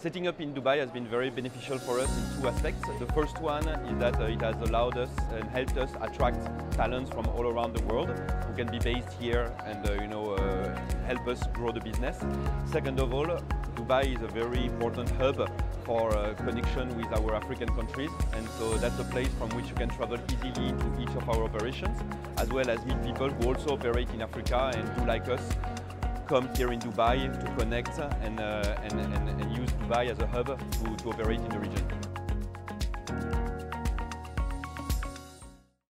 Setting up in Dubai has been very beneficial for us in two aspects. The first one is that it has allowed us and helped us attract talents from all around the world who can be based here and help us grow the business. Second of all, Dubai is a very important hub for connection with our African countries, and so that's a place from which you can travel easily to each of our operations, as well as meet people who also operate in Africa and do like us. Come here in Dubai to connect and use Dubai as a hub to operate in the region.